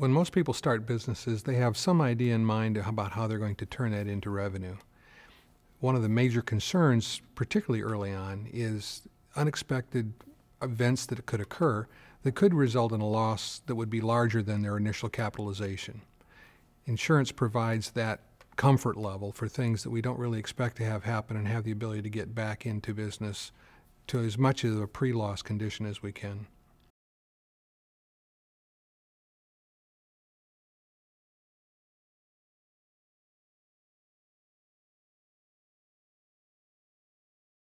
When most people start businesses, they have some idea in mind about how they're going to turn that into revenue. One of the major concerns, particularly early on, is unexpected events that could occur that could result in a loss that would be larger than their initial capitalization. Insurance provides that comfort level for things that we don't really expect to have happen and have the ability to get back into business to as much of a pre-loss condition as we can.